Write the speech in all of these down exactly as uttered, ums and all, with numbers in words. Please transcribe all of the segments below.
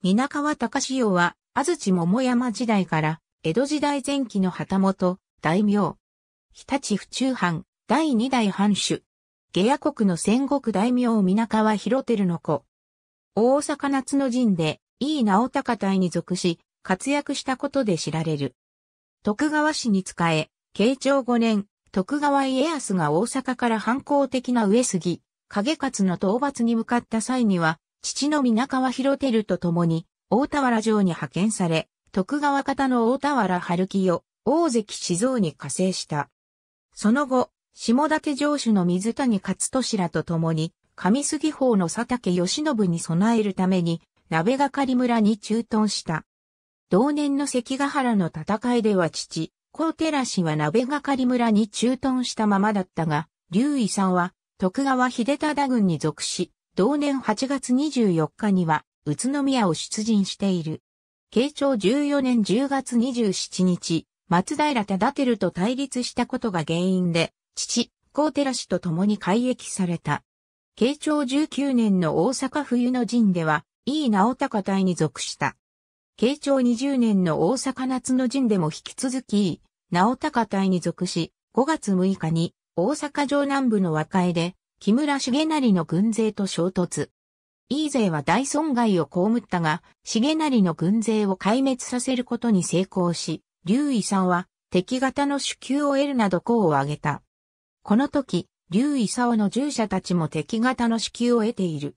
皆川隆世は、安土桃山時代から、江戸時代前期の旗本、大名。日立府中藩、第二代藩主。下野国の戦国大名皆川広照の子。大阪夏の陣で、井伊直孝隊に属し、活躍したことで知られる。徳川氏に仕え、慶長ごねん、徳川家康が大阪から反抗的な上杉、景勝の討伐に向かった際には、父の皆川広照と共に、大田原城に派遣され、徳川方の大田原春清、大関志蔵に加勢した。その後、下館城主の水谷勝利らと共に、上杉方の佐竹義信に備えるために、鍋掛村に駐屯した。同年の関ヶ原の戦いでは父、甲照氏は鍋掛村に駐屯したままだったが、隆一さんは徳川秀忠軍に属し、同年はちがつにじゅうよっかには宇都宮を出陣している。慶長じゅうよねんじゅうがつにじゅうしちにち、松平忠輝と対立したことが原因で、父、甲照氏と共に改易された。慶長じゅうきゅうねんの大阪冬の陣では、井伊直孝隊に属した。慶長にじゅうねんの大阪夏の陣でも引き続き井伊直孝隊に属し、ごがつむいかに大阪城南部の和解で木村重成の軍勢と衝突。井伊勢は大損害を被ったが、重成の軍勢を壊滅させることに成功し、隆一さんは敵方の首級を得るなど功を挙げた。この時、隆勲の従者たちも敵方の首級を得ている。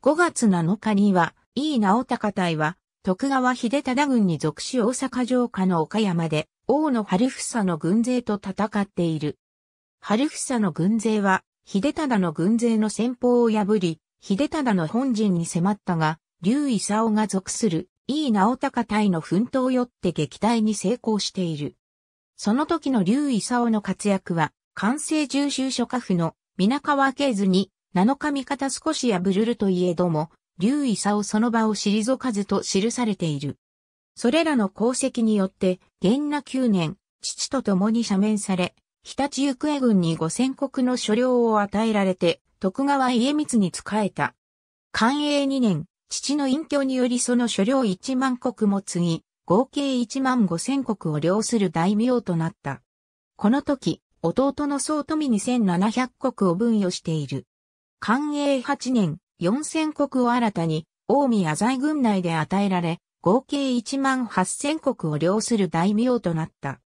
ごがつなのかには、井伊直孝隊は、徳川秀忠軍に属し大阪城下の岡山で、大野晴房の軍勢と戦っている。晴房の軍勢は、秀忠の軍勢の先鋒を破り、秀忠の本陣に迫ったが、隆勲が属する井伊直孝隊の奮闘をよって撃退に成功している。その時の隆勲の活躍は、寛政十州諸家府の皆川系図に、なのか味方少し破るるといえども、隆勲その場を退かずと記されている。それらの功績によって、元和きゅうねん、父と共に赦免され、常陸行方軍にごせんこくの所領を与えられて、徳川家光に仕えた。寛永にねん、父の隠居によりその所領いちまんこくも継ぎ、合計いちまんごせんこくを領する大名となった。この時、弟の宗富にせんななひゃくこくを分与している。寛永はちねん、よんせんこくを新たに、近江浅井郡内で与えられ、合計いちまんはっせんこくを領する大名となった。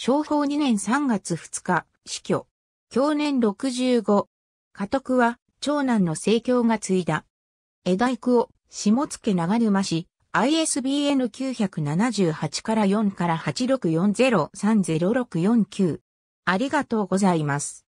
正保にねんさんがつふつか、死去。享年ろくじゅうご。家督は、長男の成享が継いだ。江大工を、下野長沼市、アイエスビーエヌきゅうななはちからよんからはちろくよんゼロさんゼロろくよんきゅう。ありがとうございます。